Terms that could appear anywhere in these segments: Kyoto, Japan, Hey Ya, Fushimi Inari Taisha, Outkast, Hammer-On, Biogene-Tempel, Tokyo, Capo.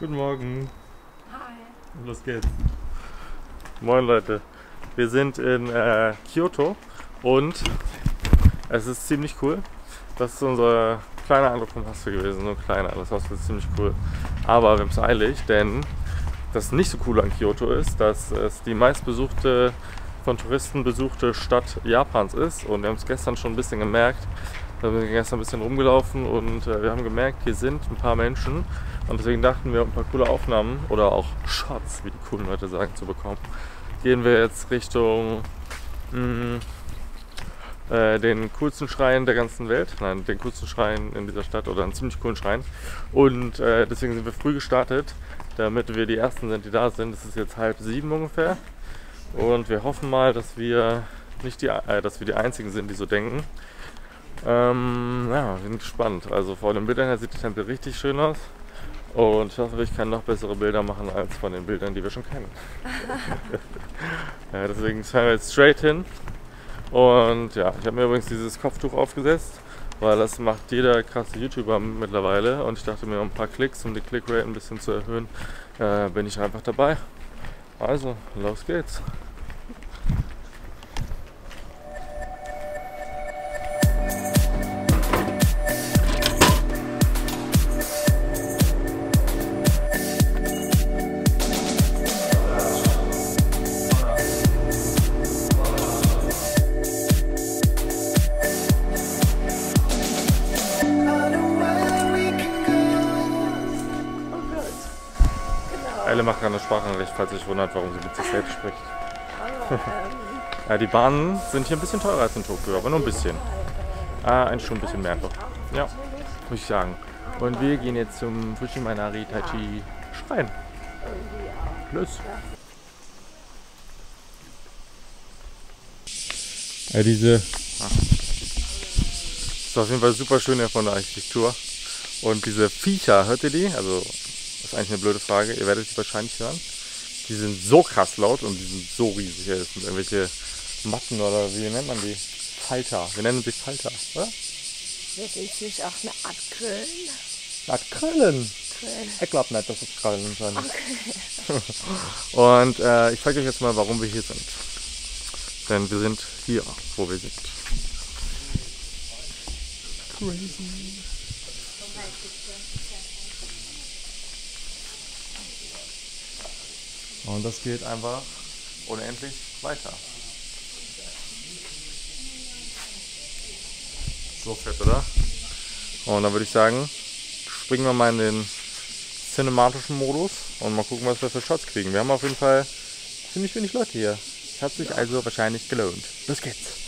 Guten Morgen. Hi. Und los geht's. Moin Leute. Wir sind in Kyoto und es ist ziemlich cool. Das ist unser kleiner Eindruck vom Hostel gewesen. Nur kleiner. Das Hostel ist ziemlich cool. Aber wir haben es eilig, denn das nicht so cool an Kyoto ist, dass es die meistbesuchte, von Touristen besuchte Stadt Japans ist. Und wir haben es gestern schon ein bisschen gemerkt. Da sind wir gestern ein bisschen rumgelaufen und wir haben gemerkt, hier sind ein paar Menschen. Und deswegen dachten wir, um ein paar coole Aufnahmen oder auch Shots, wie die coolen Leute sagen, zu bekommen, gehen wir jetzt Richtung den coolsten Schrein der ganzen Welt. Nein, den coolsten Schrein in dieser Stadt oder einen ziemlich coolen Schrein. Und deswegen sind wir früh gestartet, damit wir die Ersten sind, die da sind. Es ist jetzt 6:30 ungefähr. Und wir hoffen mal, dass wir nicht dass wir die Einzigen sind, die so denken. Ja, wir sind gespannt. Also vor den Bildern her sieht der Tempel richtig schön aus. Und ich hoffe, ich kann noch bessere Bilder machen als von den Bildern, die wir schon kennen. Ja, deswegen fahren wir jetzt straight hin. Und ja, ich habe mir übrigens dieses Kopftuch aufgesetzt, weil das macht jeder krasse YouTuber mittlerweile. Und ich dachte mir, um ein paar Klicks, um die Clickrate ein bisschen zu erhöhen, bin ich einfach dabei. Also, los geht's. Elle macht gerade eine Sprachnachricht, falls ihr euch wundert, warum sie mit sich selbst spricht. Ja, die Bahnen sind hier ein bisschen teurer als in Tokio, aber nur ein bisschen. Eigentlich schon ein bisschen mehr doch. Ja, muss ich sagen. Und wir gehen jetzt zum Fushimi Inari Taisha Schrein. Los! Ja, diese... Das ist auf jeden Fall super schön hier von der Architektur. Und diese Viecher, hört ihr die? Also... Das ist eigentlich eine blöde Frage, ihr werdet sie wahrscheinlich hören. Die sind so krass laut und die sind so riesig. Das sind irgendwelche Matten oder wie nennt man die? Falter. Wir nennen sie Falter, oder? Würde ich nicht auch eine Art Krölen? Eine Art Krölen? Ich glaube nicht, dass es Krölen sind. Okay. Und ich zeige euch jetzt mal, warum wir hier sind. Denn wir sind hier, wo wir sind. Crazy. Und das geht einfach unendlich weiter. So fett, oder? Und dann würde ich sagen, springen wir mal in den cinematischen Modus und mal gucken, was wir für Shots kriegen. Wir haben auf jeden Fall ziemlich wenig Leute hier. Es hat sich also wahrscheinlich gelohnt. Los geht's!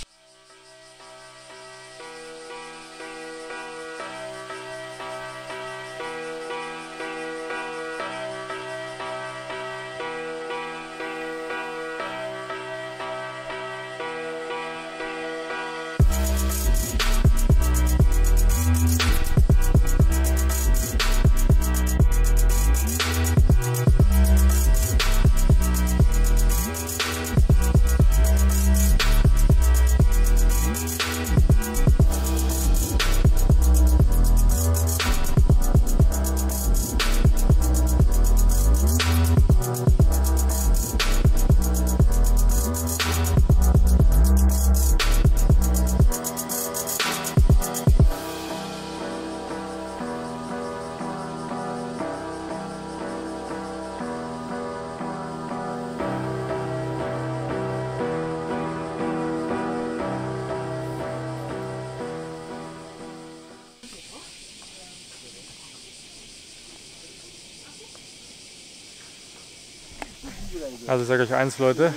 Also ich sage euch eins, Leute,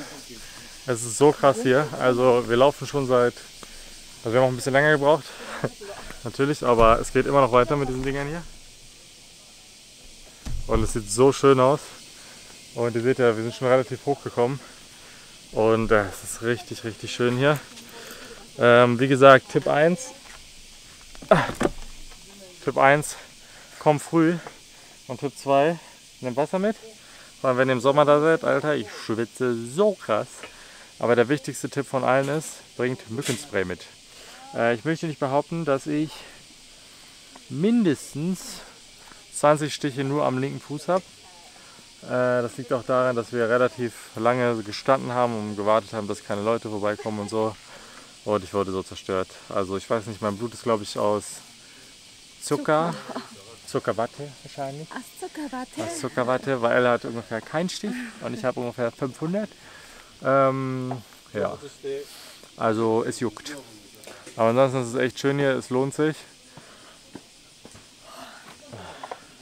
es ist so krass hier, also wir laufen schon seit, also wir haben auch ein bisschen länger gebraucht, natürlich, aber es geht immer noch weiter mit diesen Dingern hier. Und es sieht so schön aus und ihr seht ja, wir sind schon relativ hoch gekommen und es ist richtig, richtig schön hier. Wie gesagt, Tipp 1, komm früh und Tipp 2, nimm Wasser mit. Weil wenn ihr im Sommer da seid, Alter, ich schwitze so krass. Aber der wichtigste Tipp von allen ist, bringt Mückenspray mit. Ich möchte nicht behaupten, dass ich mindestens 20 Stiche nur am linken Fuß habe. Das liegt auch daran, dass wir relativ lange gestanden haben und gewartet haben, dass keine Leute vorbeikommen und so. Und ich wurde so zerstört. Also ich weiß nicht, mein Blut ist glaube ich aus Zuckerwatte wahrscheinlich. Aus Zuckerwatte, weil er hat ungefähr keinen Stich und ich habe ungefähr 500. Ja, also es juckt. Aber ansonsten ist es echt schön hier, es lohnt sich.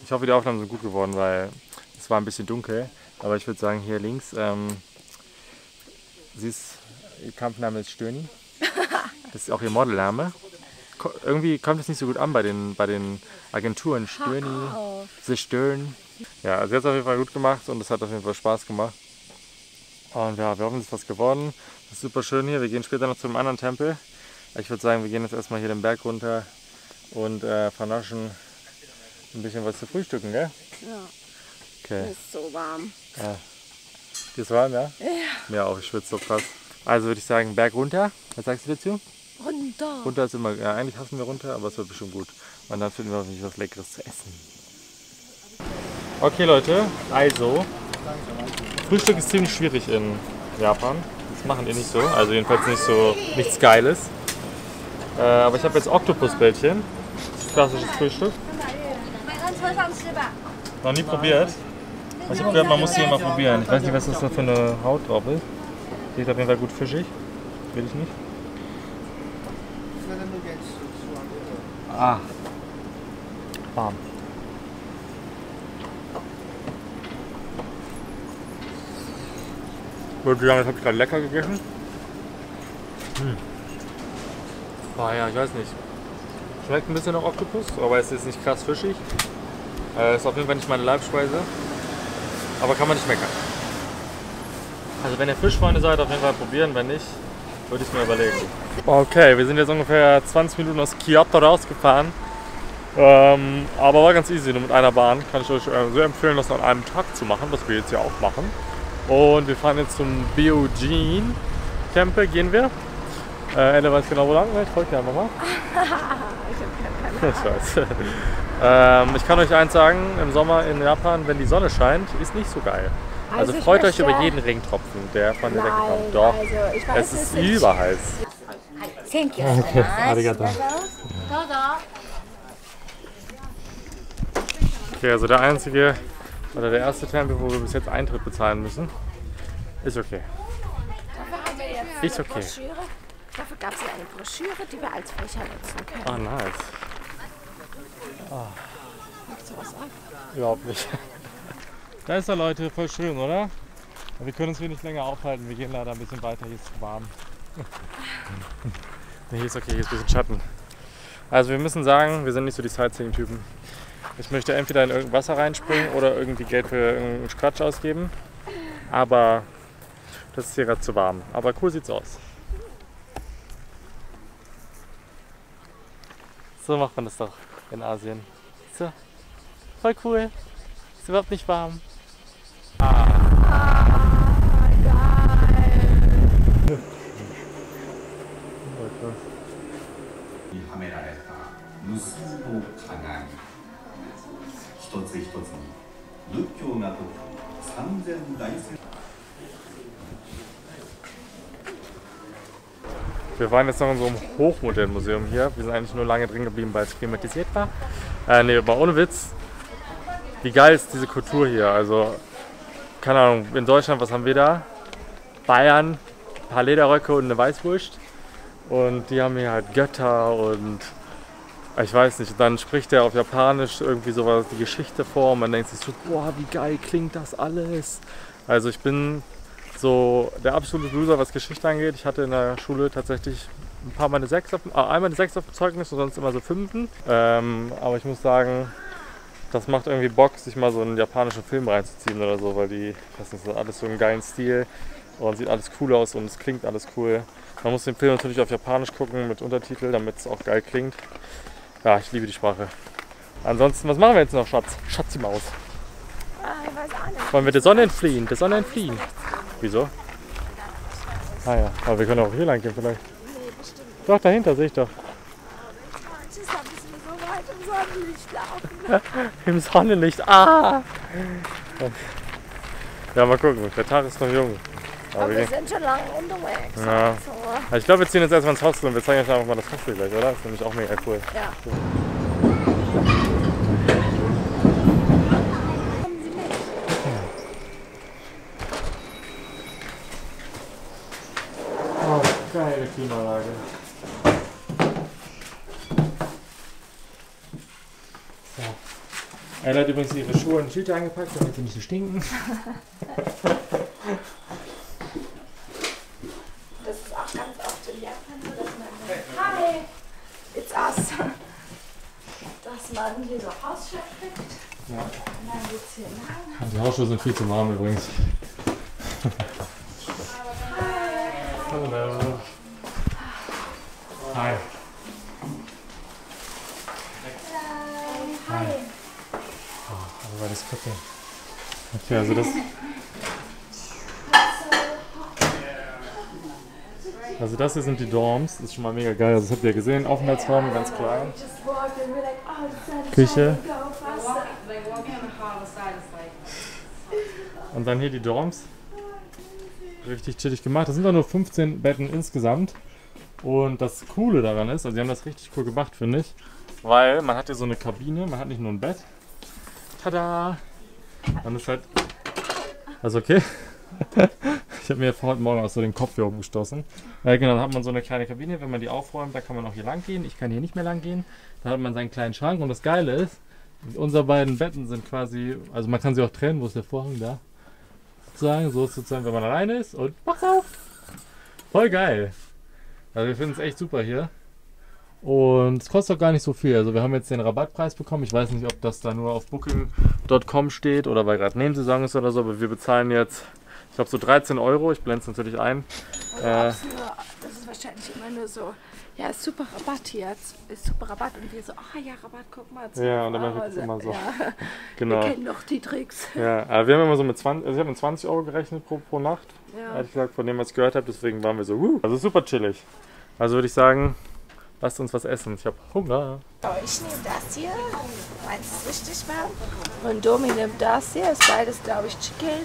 Ich hoffe, die Aufnahmen sind gut geworden, weil es war ein bisschen dunkel. Aber ich würde sagen, hier links, sie ist, ihr Kampfname ist Stöni. Das ist auch ihr Modelname. Irgendwie kommt es nicht so gut an bei den Agenturen. Stöni, sie stöhnen. Ja, also sie hat es auf jeden Fall gut gemacht und es hat auf jeden Fall Spaß gemacht. Und ja, wir hoffen, es ist was geworden. Das ist super schön hier. Wir gehen später noch zu einem anderen Tempel. Ich würde sagen, wir gehen jetzt erstmal hier den Berg runter und vernaschen ein bisschen was zu frühstücken, gell? Ja. Okay. Mir ist so warm. Ja. Dir ist warm, ja? Ja. Mir auch, ich schwitze so krass. Also würde ich sagen, Berg runter. Was sagst du dazu? Runter. Runter ist immer, ja, eigentlich hassen wir runter, aber es wird bestimmt gut. Und dann finden wir hoffentlich was Leckeres zu essen. Okay Leute, also Frühstück ist ziemlich schwierig in Japan. Das machen die nicht so, also jedenfalls nicht so, nichts Geiles. Aber ich habe jetzt Oktopusbällchen. Das ist klassisches Frühstück. Noch nie probiert. Ich habe gehört, man muss die immer probieren. Ich weiß nicht, was das da für eine Haut drauf ist. Sieht auf jeden Fall gut fischig. Will ich nicht. Ah. Warm. Ich würde sagen, das habe ich gerade lecker gegessen. Hm. Oh ja, ich weiß nicht. Schmeckt ein bisschen nach Oktopus, aber es ist nicht krass fischig. Ist auf jeden Fall nicht meine Leibspeise. Aber kann man nicht meckern. Also wenn ihr Fischfreunde seid, auf jeden Fall probieren. Wenn nicht, würde ich mir überlegen. Okay, wir sind jetzt ungefähr 20 Minuten aus Kyoto rausgefahren. Aber war ganz easy, nur mit einer Bahn. Kann ich euch sehr empfehlen, das an einem Tag zu machen, was wir jetzt hier auch machen. Und wir fahren jetzt zum Biogene-Tempel, gehen wir. Ella weiß genau wo lang, ich folge dir einfach mal. Ich weiß. Ich kann euch eins sagen, im Sommer in Japan, wenn die Sonne scheint, ist nicht so geil. Also freut euch über jeden Regentropfen, der von der Decke kommt. Doch, also, ich weiß, es ist überheiß. Thank you. Okay, arigato. Okay, also der einzige oder der erste Tempel, wo wir bis jetzt Eintritt bezahlen müssen, ist okay. Ist okay. Dafür gab es eine Broschüre, die wir als Fächer nutzen können. Oh, nice. Oh. Magst du was ab? Überhaupt nicht. Da ist er, Leute. Voll schön, oder? Wir können uns hier nicht länger aufhalten. Wir gehen leider ein bisschen weiter. Hier ist es warm. Nee, hier ist okay. Hier ist ein bisschen Schatten. Also wir müssen sagen, wir sind nicht so die Sightseeing-Typen. Ich möchte entweder in irgendein Wasser reinspringen oder irgendwie Geld für irgendeinen Quatsch ausgeben. Aber das ist hier gerade zu warm. Aber cool sieht's aus. So macht man das doch in Asien. So. Voll cool. Ist überhaupt nicht warm. Geil. Wir waren jetzt noch in so einem Hochmodellmuseum hier. Wir sind eigentlich nur lange drin geblieben, weil es klimatisiert war. Nee, aber ohne Witz. Wie geil ist diese Kultur hier? Also, keine Ahnung, in Deutschland, was haben wir da? Bayern, ein paar Lederröcke und eine Weißwurst. Und die haben hier halt Götter und ich weiß nicht. Und dann spricht der auf Japanisch irgendwie sowas, die Geschichte vor. Und man denkt sich so, boah, wie geil klingt das alles. Also ich bin so der absolute Loser, was Geschichte angeht. Ich hatte in der Schule tatsächlich ein paar Mal eine 6 auf, einmal eine 6 auf dem Zeugnis und sonst immer so 5. Aber ich muss sagen, das macht irgendwie Bock, sich mal so einen japanischen Film reinzuziehen oder so, weil die, ich weiß nicht, das ist alles so einen geilen Stil und sieht alles cool aus und es klingt alles cool. Man muss den Film natürlich auf Japanisch gucken mit Untertitel, damit es auch geil klingt. Ja, ich liebe die Sprache. Ansonsten, was machen wir jetzt noch, Schatz? Schatzi Maus. Ich weiß auch nicht. Wollen wir der Sonne entfliehen? Der Sonne entfliehen. Wieso? Ah ja, aber wir können auch hier lang gehen vielleicht. Nee, bestimmt. Doch, dahinter sehe ich doch. Sonnenlicht laufen. Im Sonnenlicht, ah! Ja, mal gucken, der Tag ist noch jung. Aber wir sind schon lange unterwegs. Ja. So. Ich glaube, wir ziehen jetzt erstmal ins Hostel und wir zeigen euch einfach mal das Hostel gleich, oder? Das ist nämlich auch mega cool. Ja. So. Kommen Sie mit. Oh, geile Klimaanlage. So. Er hat übrigens ihre Schuhe in die Tüte eingepackt, damit sie nicht so stinken. Hier so Hausschuhe kriegt. Ja. Und dann geht's hier lang. Die Hausschuhe sind viel zu warm übrigens. Hallo. Hallo. Hi. Hi. Hi. Oh, aber das Kucke. Okay, also das. Also das hier sind die Dorms, das ist schon mal mega geil, also das habt ihr ja gesehen, Aufenthaltsraum, ganz klein. Küche. Und dann hier die Dorms. Richtig chillig gemacht, das sind doch nur 15 Betten insgesamt. Und das Coole daran ist, also die haben das richtig cool gemacht, finde ich, weil man hat hier so eine Kabine, man hat nicht nur ein Bett. Tada! Dann ist halt, also okay. Ich habe mir heute Morgen auch so den Kopf hier oben gestoßen. Genau, dann hat man so eine kleine Kabine, wenn man die aufräumt, da kann man auch hier lang gehen. Ich kann hier nicht mehr lang gehen. Da hat man seinen kleinen Schrank und das Geile ist, unsere beiden Betten sind quasi, also man kann sie auch trennen, wo ist der Vorhang da? Sozusagen, so ist es sozusagen, wenn man alleine ist und mach's auf! Voll geil! Also wir finden es echt super hier. Und es kostet auch gar nicht so viel, also wir haben jetzt den Rabattpreis bekommen, ich weiß nicht, ob das da nur auf booking.com steht oder weil gerade Nebensaison ist oder so, aber wir bezahlen jetzt, ich glaube so 13 €, ich blende es natürlich ein. Das ist wahrscheinlich immer nur so, ja ist super Rabatt hier, ist super Rabatt und wir so, ah ja Rabatt, guck mal. Ja, und dann machen wir es immer so. Ja. Genau. Wir kennen noch die Tricks. Ja, aber wir haben immer so mit 20, also ich habe mit 20 € gerechnet pro Nacht, ja. Ehrlich gesagt, von dem was ich gehört habe, deswegen waren wir so, also super chillig. Also würde ich sagen, lasst uns was essen, ich habe Hunger. So, ich nehme das hier, meins ist richtig warm. Und Domi nimmt das hier, ist beides glaube ich Chicken.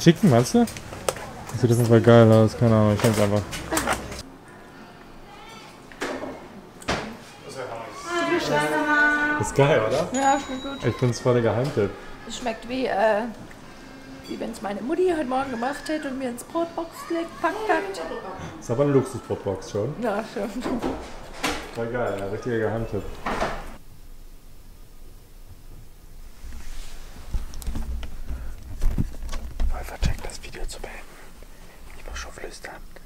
Chicken, meinst du? Das sieht das einfach geil aus, keine Ahnung, ich nehme es einfach. Das ist geil, oder? Ja, schmeckt gut. Ich finde es voll der Geheimtipp. Es schmeckt wie wenn es meine Mutti heute Morgen gemacht hätte und mir ins Brotbox gelegt, packt hat. Das ist aber eine Luxusbrotbox schon. Ja, stimmt. Voll geil, ein richtiger Geheimtipp. Voll vercheckt, das Video zu beenden. Ich muss schon flüstern.